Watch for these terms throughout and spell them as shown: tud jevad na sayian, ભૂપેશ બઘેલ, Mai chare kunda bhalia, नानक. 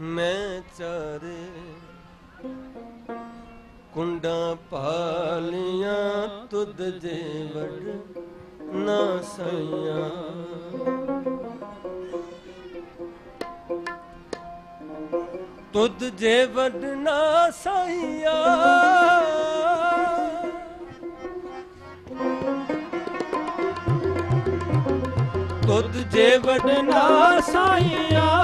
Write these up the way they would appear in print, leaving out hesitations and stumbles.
मैं चारे कुंडा भालिया तुद जेवड़ ना सैयां, तुद जेवड़ ना सैयां, तुद जेवड़ ना सैयां,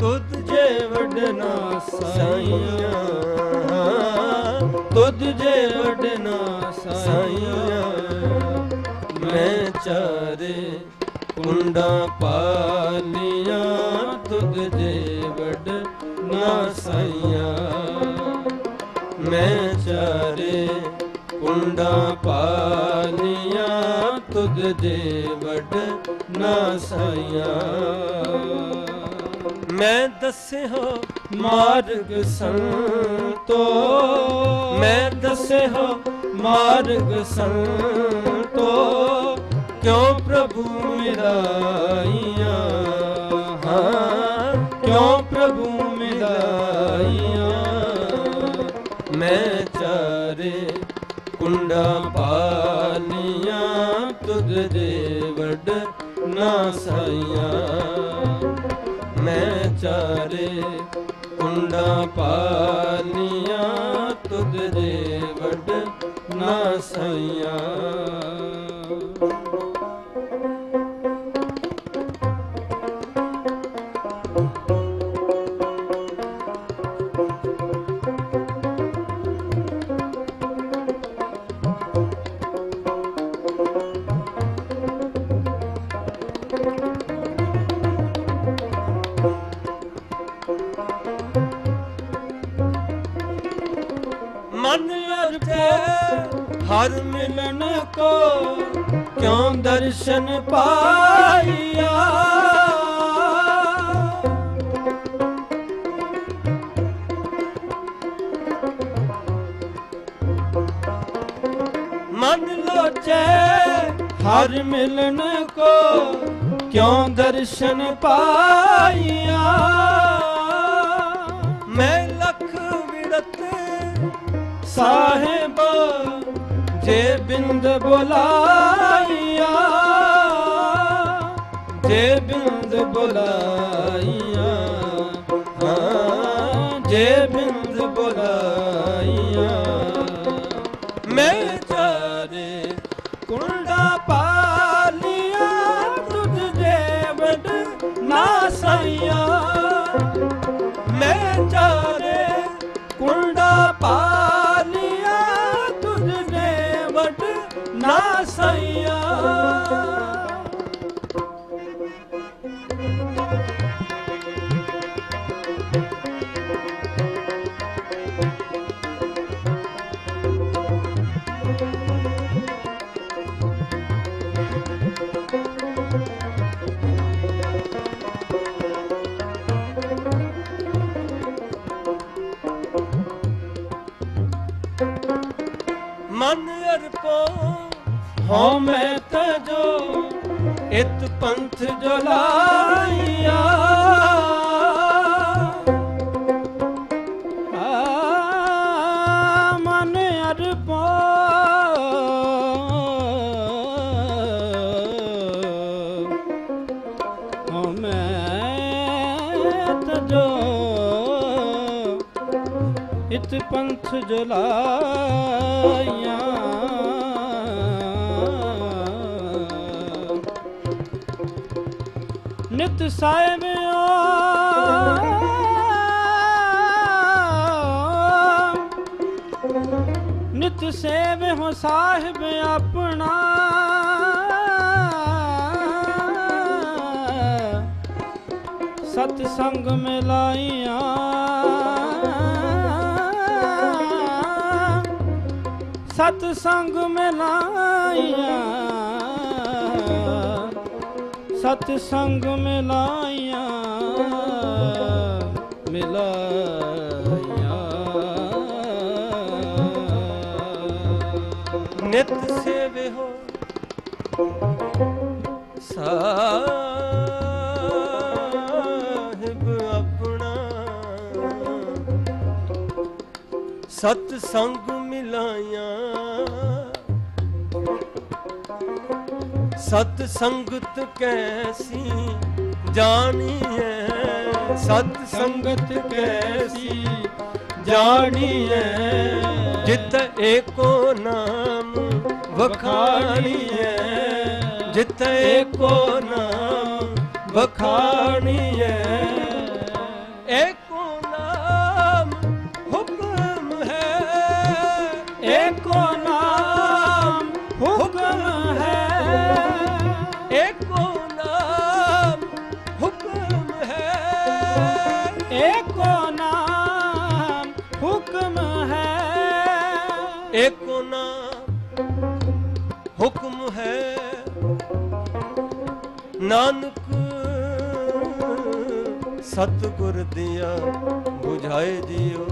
तुद जेवड़ ना सैयां, तुद जेवड़ ना सैयां। मैं चारे कुंडा भालिया तुद जेवड़ ना सैयां, मैं चारे कुंडा भालिया तुद जेवड़ ना सैयां। मैं दसे हो मार्ग संतो, मैं दसे हो मार्ग संतो, क्यों प्रभु मिलाइया, हाँ क्यों प्रभु मिलाइया। मैं चारे कुंडा भालिया तुद जेवड़ ना सैयां, मैं चारे कुंडा भालिया तुद जेवड़ ना सैयां। मन लगे हर मिलन को क्यों दर्शन पाइया, मन लोचे हर मिलन को क्यों दर्शन पाइया। मैं लख विड़त साहेबा जे बिंद बुलाइया, जे बिंद बुलाइया, हाँ जे बिंद बुलाइया। मैं चारे कुंडा भालिया तुद जेवड़ ना सैयां, मैं चारे कुंडा ना सैयां। मन अर्पो हो मैं तजो इत पंथ जो लाइया, मन अर्पो हो मैं तजो इत पंथ जो लाइया। नित साहेब नित सेव हो साहिब अपना, सत्संग में लाइया, सत्संग में लाइया, सत्संग मिलाया, मिलाया। नित सेवे हो साहिब सतसंग मिलाया सतसंगत कैसी जानी है सतसंगत कैसी जानी है जित एको नाम बखानी है जित एको नाम बखानी है एको नाम हुक्म है नानक सतगुर दिया बुझाए जियो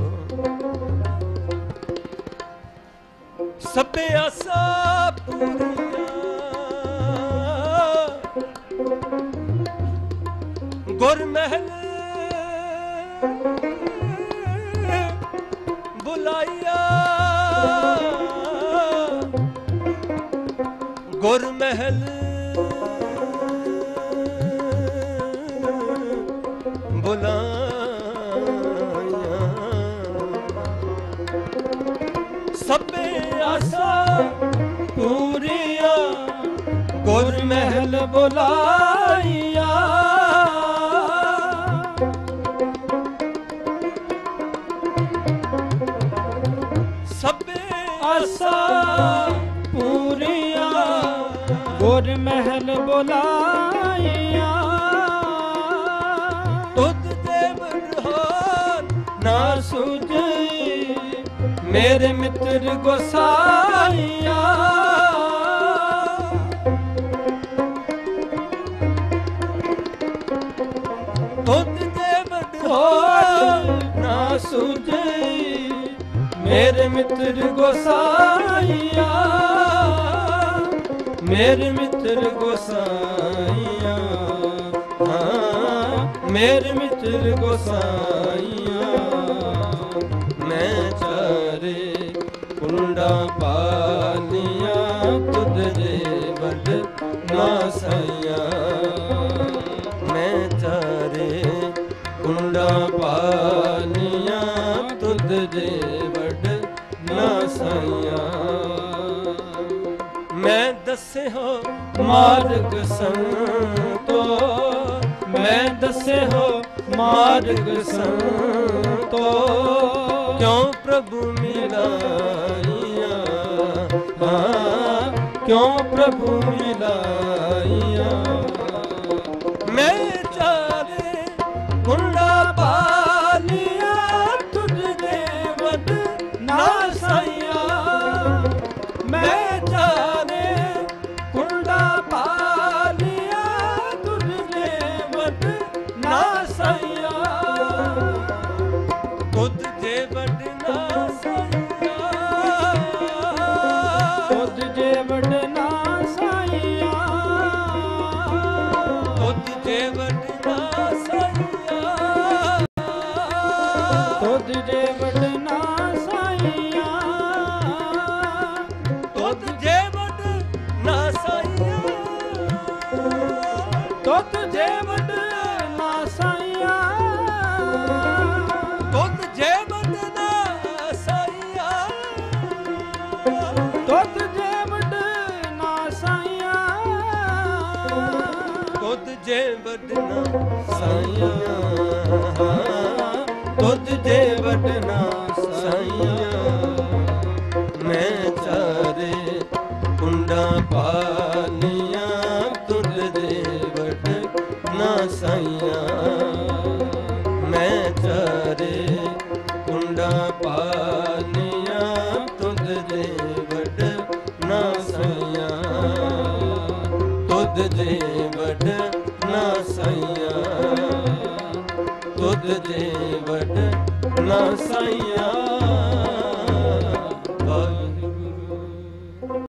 सबे आसा पूरिया गुर महल बुलाया गुर महल बुलाया सबे आसा पूरिया गुर महल बुलाया सबे आसा पूरिया गुर महल बुलाया तुद जेवद ना सयियां मेरे मित्र गोसाइया तुद जेवद ना सयियां मेरे मित्र गोसाइया मेरे मित्र गोसाइया हाँ मेरे मित्र गोसाइया मैं चारे कुंडा भालिया तुद जेवद ना सयियां मैं चारे कुंडा भालिया तुद जेवद ना सयियां मैं दसे हो मार्ग संतो मैं दसे हो मार्ग संतो क्यों प्रभु मिलाइया हाँ क्यों प्रभु मिलाइया मैं चारे कुंडा भालिया तुद जेवद ना सयियां मैं tud jevad na sayian tud jevad na sayian tud jevad na sayian tud jevad na sayian tud jevad na sayian tud jevad na sayian तुद जेवद ना सयियां मैं चारे कुंडा भालिया तुद जेवद ना सयियां मैं चारे कुंडा भालिया तुद जेवद ना सयियां तुद जेवद ना सयियां तुद जेवद ना सयियां।